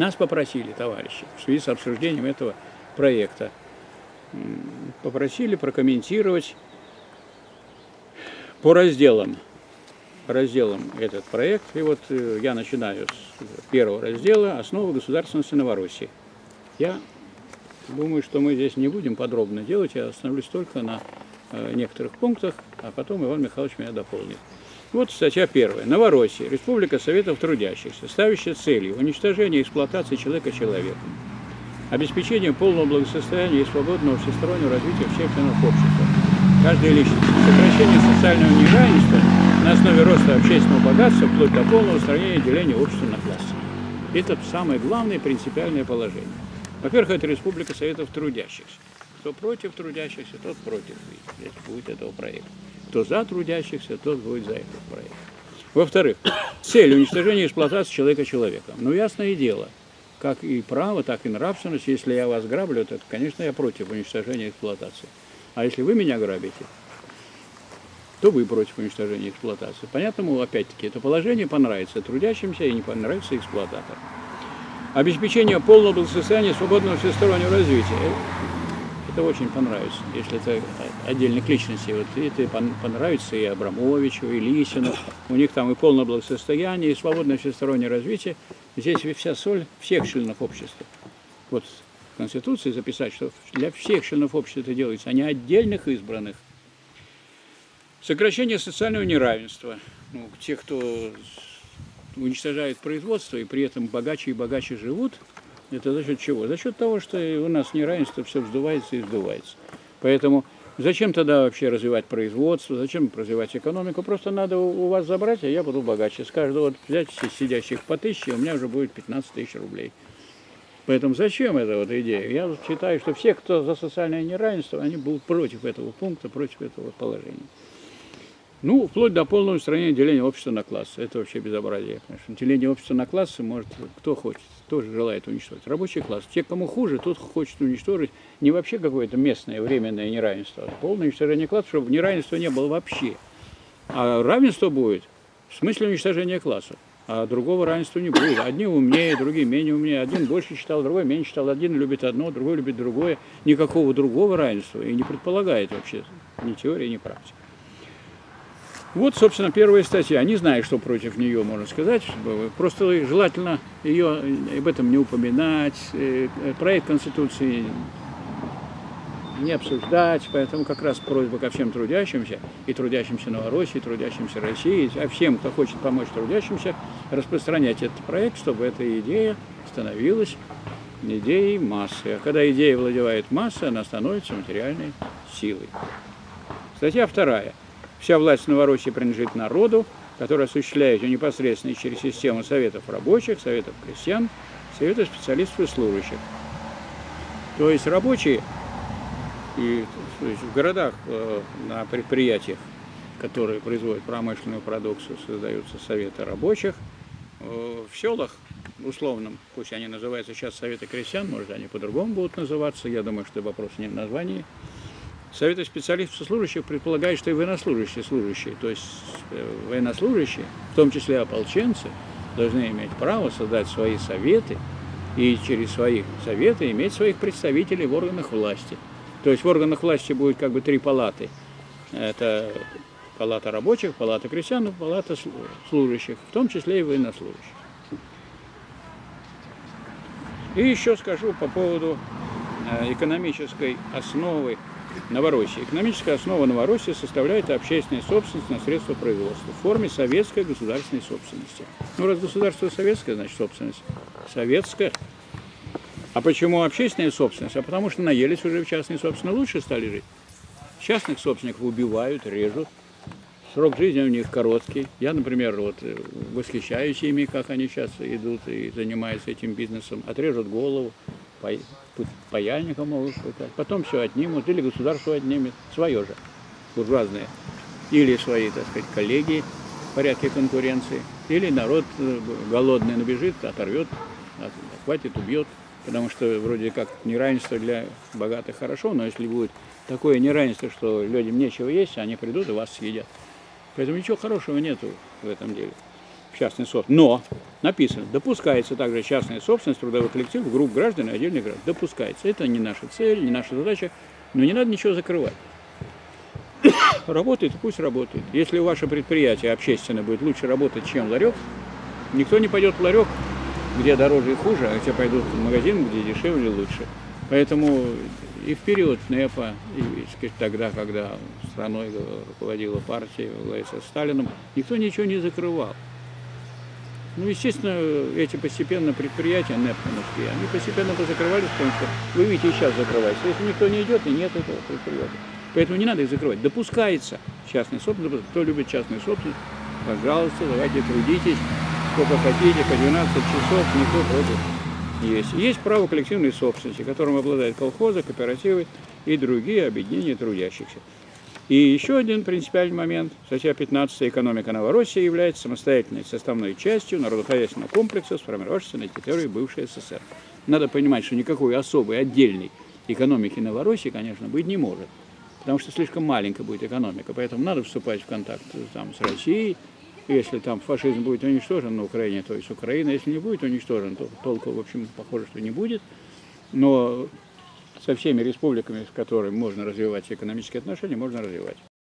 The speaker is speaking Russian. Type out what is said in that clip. Нас попросили, товарищи, в связи с обсуждением этого проекта, попросили прокомментировать по разделам. Этот проект. И вот я начинаю с первого раздела «Основы государственности Новороссии». Я думаю, что мы здесь не будем подробно делать, я остановлюсь только на некоторых пунктах, а потом Иван Михайлович меня дополнит. Вот статья 1. Новороссия. Республика Советов Трудящихся, ставящая целью уничтожения и эксплуатации человека человеком, обеспечение полного благосостояния и свободного всестороннего развития всех членов общества, каждой личности, сокращение социального неравенства на основе роста общественного богатства вплоть до полного устранения деления общества на классы. Это самое главное принципиальное положение. Во-первых, это Республика Советов Трудящихся. Кто против трудящихся, тот против здесь будет этого проекта. Кто за трудящихся, тот будет за этот проект. Во-вторых, цель уничтожения и эксплуатации человека человеком. Ну, ясное дело, как и право, так и нравственность. Если я вас граблю, то, конечно, я против уничтожения и эксплуатации. А если вы меня грабите, то вы против уничтожения и эксплуатации. Понятно, мол, опять-таки, это положение понравится трудящимся и не понравится эксплуататорам. Обеспечение полного благосостояния, свободного всестороннего развития. Это очень понравится, если это отдельных личностей. Вот это понравится и Абрамовичу, и Лисину. У них там и полное благосостояние, и свободное всестороннее развитие. Здесь вся соль всех членов общества. Вот в Конституции записать, что для всех членов общества это делается, а не отдельных избранных. Сокращение социального неравенства. Ну, те, кто уничтожает производство и при этом богаче и богаче живут, это за счет чего? За счет того, что у нас неравенство все вздувается и вздувается. Поэтому зачем тогда вообще развивать производство, зачем развивать экономику? Просто надо у вас забрать, а я буду богаче. С каждого взять сидящих по 1000, у меня уже будет 15 000 рублей. Поэтому зачем эта вот идея? Я считаю, что все, кто за социальное неравенство, они будут против этого пункта, против этого положения. Ну, вплоть до полного устранения деления общества на классы. Это вообще безобразие. Потому что деление общества на классы может, кто хочет, тоже желает уничтожить. Рабочий класс. Те, кому хуже, тот хочет уничтожить не вообще какое-то местное временное неравенство, а полное уничтожение классов, чтобы неравенства не было вообще. А равенство будет в смысле уничтожения классов. А другого равенства не будет. Одни умнее, другие менее умнее. Один больше читал, другой меньше читал. Один любит одно, другой любит другое. Никакого другого равенства и не предполагает вообще ни теория, ни практика. Вот, собственно, первая статья. Не знаю, что против нее можно сказать. Просто желательно ее, об этом не упоминать. Проект Конституции не обсуждать. Поэтому как раз просьба ко всем трудящимся, и трудящимся Новороссии, и трудящимся России, а всем, кто хочет помочь трудящимся, распространять этот проект, чтобы эта идея становилась идеей массы. А когда идея владевает массой, она становится материальной силой. Статья 2. Вся власть Новороссии принадлежит народу, который осуществляет ее непосредственно через систему советов рабочих, советов крестьян, советов специалистов и служащих. То есть рабочие и, то есть в городах, на предприятиях, которые производят промышленную продукцию, создаются советы рабочих. В селах, условном, пусть они называются сейчас советы крестьян, может они по-другому будут называться, я думаю, что вопрос не в названии. Советы специалистов и служащих предполагают, что и военнослужащие то есть военнослужащие, в том числе ополченцы, должны иметь право создать свои советы и через свои советы иметь своих представителей в органах власти. То есть в органах власти будет как бы три палаты. Это палата рабочих, палата крестьян, и палата служащих, в том числе и военнослужащих. И еще скажу по поводу экономической основы Новороссия. Экономическая основа Новороссии составляет общественная собственность на средства производства в форме советской государственной собственности. Ну, раз государство советское, значит собственность советская. А почему общественная собственность? А потому что наелись уже в частной собственности, лучше стали жить. Частных собственников убивают, режут. Срок жизни у них короткий. Я, например, вот восхищаюсь ими, как они сейчас идут и занимаются этим бизнесом. Отрежут голову. Паяльником могут пытать. Потом все отнимут, или государство отнимет, свое же, буржуазное, или свои, так сказать, коллеги в порядке конкуренции, или народ голодный набежит, оторвет, хватит, убьет, потому что вроде как неравенство для богатых хорошо, но если будет такое неравенство, что людям нечего есть, они придут и вас съедят. Поэтому ничего хорошего нету в этом деле. частной собственности. Но написано, допускается также частная собственность трудовых коллективов, групп граждан и отдельных граждан. Допускается. Это не наша цель, не наша задача, но не надо ничего закрывать. Работает, пусть работает. Если ваше предприятие общественное будет лучше работать, чем ларек, никто не пойдет в ларек, где дороже и хуже, а те пойдут в магазин, где дешевле и лучше. Поэтому и в период НЭПа, и тогда, когда страной руководила партия с Сталином, никто ничего не закрывал. Ну, естественно, эти постепенно предприятия, НЭП на Москве, они постепенно позакрывались, потому что вы видите, и сейчас закрывается. Если никто не идет, и нет этого предприятия. Поэтому не надо их закрывать. Допускается частная собственность. Кто любит частную собственность, пожалуйста, давайте трудитесь, сколько хотите, по 12 часов, никто против есть. Есть право коллективной собственности, которым обладают колхозы, кооперативы и другие объединения трудящихся. И еще один принципиальный момент. Статья 15. Экономика Новороссии является самостоятельной составной частью народохозяйственного комплекса, сформировавшегося на территории бывшей СССР. Надо понимать, что никакой особой отдельной экономики Новороссии, конечно, быть не может. Потому что слишком маленькая будет экономика, поэтому надо вступать в контакт там, с Россией. Если там фашизм будет уничтожен на Украине, то и с Украины. Если не будет уничтожен, то толку, в общем, похоже, что не будет. Но со всеми республиками, с которыми можно развивать экономические отношения, можно развивать.